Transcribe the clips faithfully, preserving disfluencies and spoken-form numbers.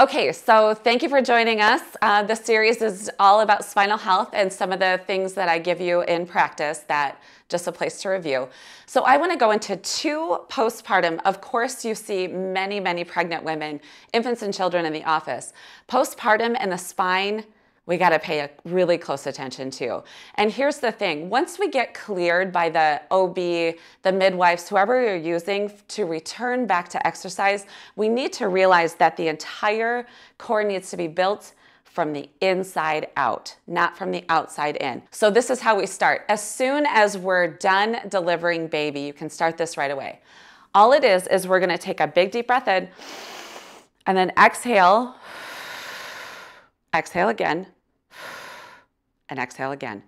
Okay, so thank you for joining us. Uh, this series is all about spinal health and some of the things that I give you in practice that just a place to review. So I want to go into two postpartum. Of course, you see many, many pregnant women, infants and children in the office. Postpartum and the spine, we got to pay a really close attention to. And here's the thing, once we get cleared by the O B, the midwives, whoever you're using to return back to exercise, we need to realize that the entire core needs to be built from the inside out, not from the outside in. So this is how we start. As soon as we're done delivering baby, you can start this right away. All it is, is we're going to take a big deep breath in and then exhale, exhale again. And exhale again.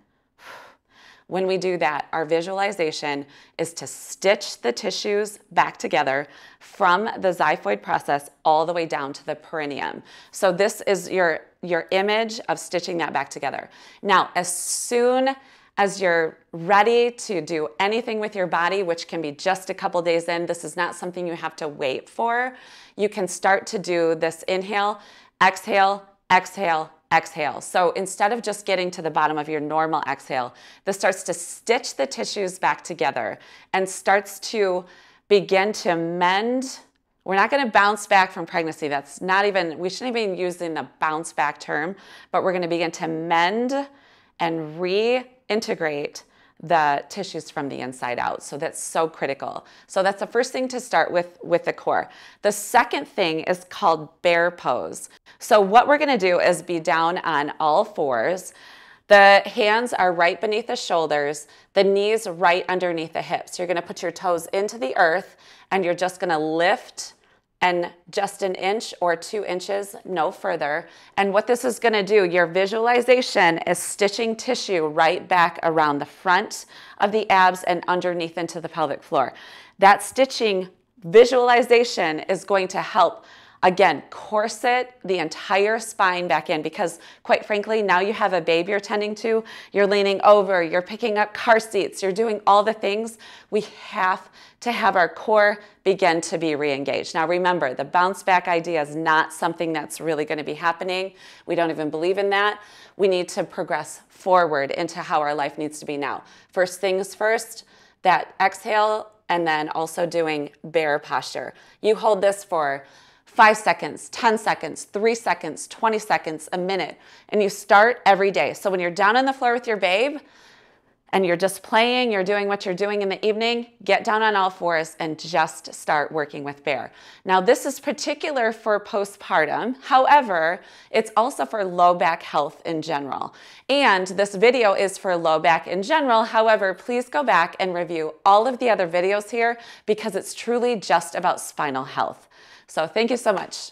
When we do that, our visualization is to stitch the tissues back together from the xiphoid process all the way down to the perineum. So this is your, your image of stitching that back together. Now, as soon as you're ready to do anything with your body, which can be just a couple days in, this is not something you have to wait for. You can start to do this inhale, exhale, exhale, exhale. So instead of just getting to the bottom of your normal exhale, this starts to stitch the tissues back together and starts to begin to mend. We're not going to bounce back from pregnancy. That's not even, we shouldn't even be using the bounce back term, but we're going to begin to mend and reintegrate the tissues from the inside out. So that's so critical. So that's the first thing to start with, with the core. The second thing is called bear pose. So what we're going to do is be down on all fours. The hands are right beneath the shoulders, the knees right underneath the hips. You're going to put your toes into the earth and you're just going to lift and just an inch or two inches, no further. And what this is gonna do, your visualization is stitching tissue right back around the front of the abs and underneath into the pelvic floor. That stitching visualization is going to help, again, corset the entire spine back in, because quite frankly, now you have a baby you're tending to, you're leaning over, you're picking up car seats, you're doing all the things. We have to have our core begin to be re-engaged. Now remember, the bounce back idea is not something that's really going to be happening. We don't even believe in that. We need to progress forward into how our life needs to be now. First things first, that exhale, and then also doing bear posture. You hold this for five seconds, ten seconds, three seconds, twenty seconds, a minute, and you start every day. So when you're down on the floor with your babe and you're just playing, you're doing what you're doing in the evening, get down on all fours and just start working with bear. Now this is particular for postpartum. However, it's also for low back health in general. And this video is for low back in general. However, please go back and review all of the other videos here because it's truly just about spinal health. So thank you so much.